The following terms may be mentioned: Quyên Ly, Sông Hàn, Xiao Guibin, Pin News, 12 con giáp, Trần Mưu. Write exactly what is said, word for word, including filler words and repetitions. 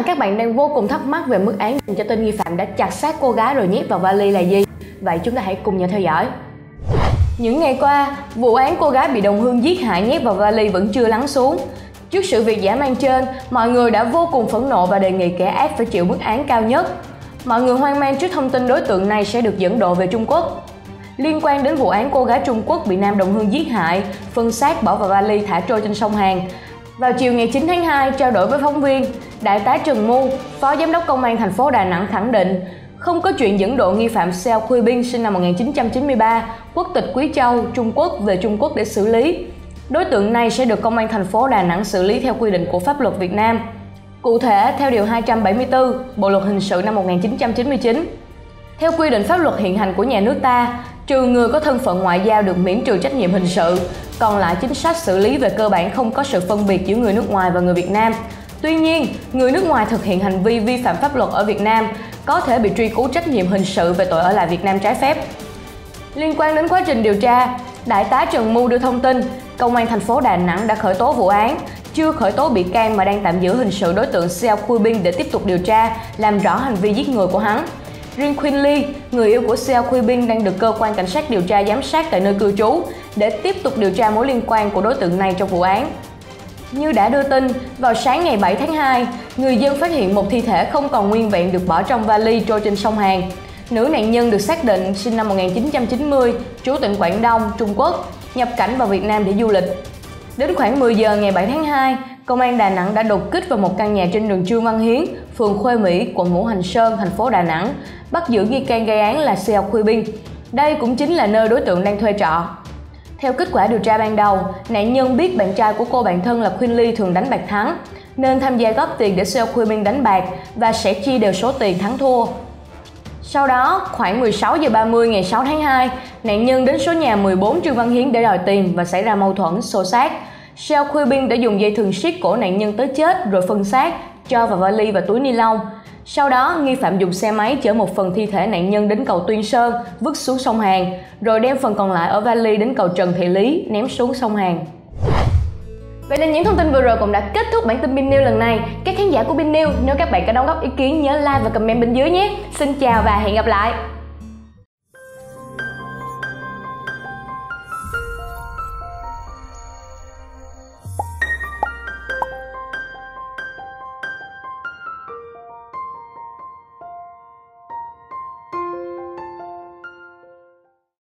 rằng các bạn đang vô cùng thắc mắc về mức án dành cho tên nghi phạm đã chặt xác cô gái rồi nhét vào vali là gì. Vậy chúng ta hãy cùng nhau theo dõi. Những ngày qua, vụ án cô gái bị đồng hương giết hại nhét vào vali vẫn chưa lắng xuống. Trước sự việc dã man trên, mọi người đã vô cùng phẫn nộ và đề nghị kẻ ác phải chịu mức án cao nhất. Mọi người hoang mang trước thông tin đối tượng này sẽ được dẫn độ về Trung Quốc. Liên quan đến vụ án cô gái Trung Quốc bị nam đồng hương giết hại, phân xác bỏ vào vali thả trôi trên sông Hàn, vào chiều ngày chín tháng hai trao đổi với phóng viên, Đại tá Trần Mưu, Phó Giám đốc Công an thành phố Đà Nẵng khẳng định không có chuyện dẫn độ nghi phạm Xiao Guibin sinh năm một nghìn chín trăm chín mươi ba, quốc tịch Quý Châu, Trung Quốc về Trung Quốc để xử lý. Đối tượng này sẽ được Công an thành phố Đà Nẵng xử lý theo quy định của pháp luật Việt Nam. Cụ thể, theo Điều hai trăm bảy mươi tư Bộ Luật Hình sự năm một nghìn chín trăm chín mươi chín, theo quy định pháp luật hiện hành của nhà nước ta, trừ người có thân phận ngoại giao được miễn trừ trách nhiệm hình sự, còn lại chính sách xử lý về cơ bản không có sự phân biệt giữa người nước ngoài và người Việt Nam. Tuy nhiên, người nước ngoài thực hiện hành vi vi phạm pháp luật ở Việt Nam có thể bị truy cứu trách nhiệm hình sự về tội ở lại Việt Nam trái phép. Liên quan đến quá trình điều tra, Đại tá Trần Mưu đưa thông tin Công an thành phố Đà Nẵng đã khởi tố vụ án, chưa khởi tố bị can mà đang tạm giữ hình sự đối tượng Xiao Guibin để tiếp tục điều tra, làm rõ hành vi giết người của hắn. Riêng Quyên Ly, người yêu của Xiao Guibin đang được cơ quan cảnh sát điều tra giám sát tại nơi cư trú để tiếp tục điều tra mối liên quan của đối tượng này trong vụ án. Như đã đưa tin, vào sáng ngày bảy tháng hai, người dân phát hiện một thi thể không còn nguyên vẹn được bỏ trong vali trôi trên sông Hàn. Nữ nạn nhân được xác định sinh năm một nghìn chín trăm chín mươi, trú tỉnh Quảng Đông, Trung Quốc, nhập cảnh vào Việt Nam để du lịch. Đến khoảng mười giờ ngày bảy tháng hai, Công an Đà Nẵng đã đột kích vào một căn nhà trên đường Trương Văn Hiến, phường Khuê Mỹ, quận Ngũ Hành Sơn, thành phố Đà Nẵng, bắt giữ nghi can gây án là Xiao Guibin. Đây cũng chính là nơi đối tượng đang thuê trọ. Theo kết quả điều tra ban đầu, nạn nhân biết bạn trai của cô bạn thân là Quyên Ly thường đánh bạc thắng, nên tham gia góp tiền để Xiao Guibin đánh bạc và sẽ chia đều số tiền thắng thua. Sau đó, khoảng mười sáu giờ ba mươi ngày sáu tháng hai, nạn nhân đến số nhà mười bốn Trương Văn Hiến để đòi tiền và xảy ra mâu thuẫn, xô xát. Xiao Guibin đã dùng dây thừng siết cổ nạn nhân tới chết rồi phân xác, cho vào vali và túi ni lông. Sau đó, nghi phạm dùng xe máy chở một phần thi thể nạn nhân đến cầu Tuyên Sơn, vứt xuống sông Hàn, rồi đem phần còn lại ở vali đến cầu Trần Thị Lý, ném xuống sông Hàn. Vậy nên những thông tin vừa rồi cũng đã kết thúc bản tin Pin News lần này. Các khán giả của Pin News, nếu các bạn có đóng góp ý kiến nhớ like và comment bên dưới nhé. Xin chào và hẹn gặp lại.